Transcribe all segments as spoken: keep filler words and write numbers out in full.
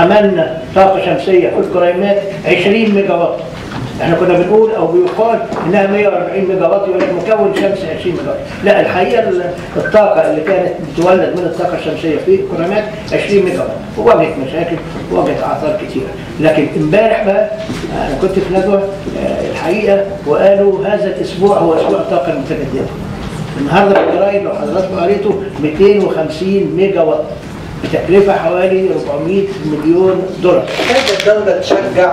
عملنا طاقه شمسيه في الجريمات عشرين ميجا وات. احنا كنا بنقول او بيقال انها مية واربعين ميجا وات يقول لك مكون شمسي عشرين ميجا وات، لا الحقيقه الطاقه اللي كانت بتولد من الطاقه الشمسيه في الجريمات عشرين ميجا وات، وواجهت مشاكل وواجهت اعطال كتيره، لكن امبارح بقى انا كنت في ندوه الحقيقه وقالوا هذا الاسبوع هو اسبوع الطاقه المتجدده. النهارده الجرايد لو حضراتكم قريتوا ميتين وخمسين ميجا وات بتكلفه حوالي اربعمية مليون دولار. محتاجه الدوله تشجع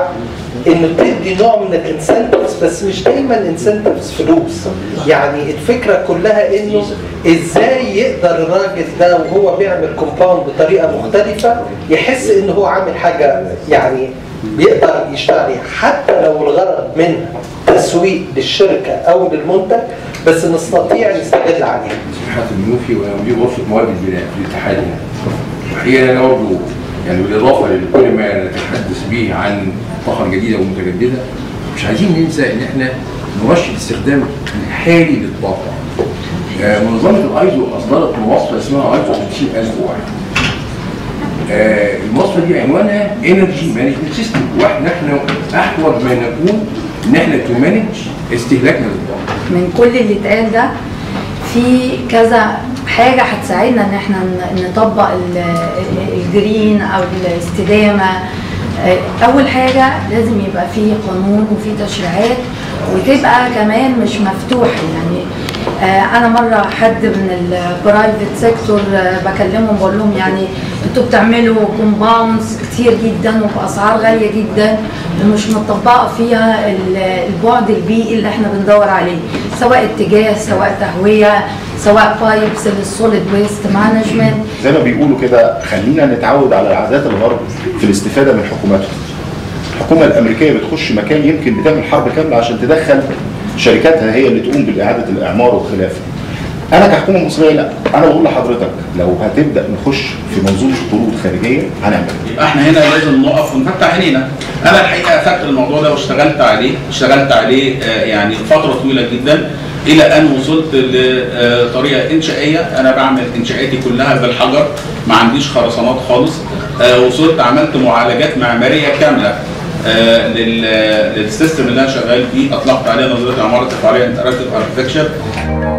انه تدي نوع من الانسنتفز، بس مش دايما انسنتفز فلوس، يعني الفكره كلها انه ازاي يقدر الراجل ده وهو بيعمل كومباوند بطريقه مختلفه يحس انه هو عامل حاجه يعني بيقدر يشتغل عليها، حتى لو الغرض منها تسويق للشركه او للمنتج، بس نستطيع نستغل عليها. سماحه المنوفي ومدير غرفه مواد البناء في الاتحاد يعني. الحقيقه انا برضه يعني بالاضافه لكل ما نتحدث به عن الطاقه الجديده والمتجدده، مش عايزين ننسى ان احنا نرشد استخدام الحالي للطاقه. آه منظمه الايزو اصدرت مواصفه اسمها ايزو خمسين الف وواحد. آه المواصفه دي عنوانها انرجي مانجمنت سيستم، واحنا احنا احوج ما نكون ان احنا تمانج استهلاكنا للطاقه. من كل اللي اتقال ده في كذا حاجه هتساعدنا ان احنا نطبق الجرين او الاستدامه. اول حاجه لازم يبقى في قانون وفي تشريعات وتبقى كمان مش مفتوحه، يعني انا مره حد من البرايفت سيكتور بكلمهم بقول لهم يعني انتوا بتعملوا كومباوندز كتير جدا وباسعار غاليه جدا مش مطبقه فيها البعد البيئي اللي احنا بندور عليه، سواء اتجاه سواء تهويه سواء بايبس للسوليد ويست مانجمنت. زي ما بيقولوا كده خلينا نتعود على عادات الغرب في الاستفاده من حكوماتهم. الحكومه الامريكيه بتخش مكان يمكن بتعمل حرب كامله عشان تدخل شركاتها هي اللي تقوم باعاده الاعمار والخلافه. انا كحكومه مصريه لا، انا بقول لحضرتك لو هتبدا نخش في منظومه قروض خارجيه هنعمل ايه؟ احنا هنا لازم نقف ونفتح عينينا. انا الحقيقه اخدت الموضوع ده واشتغلت عليه، اشتغلت عليه يعني فتره طويله جدا الى ان وصلت لطريقه انشائيه، انا بعمل انشاءاتي كلها بالحجر، ما عنديش خرسانات خالص، وصلت عملت معالجات معماريه كامله للسيستم اللي انا شغال فيه، اطلقت عليه نظريه العماره التفاعليه Interactive Architecture.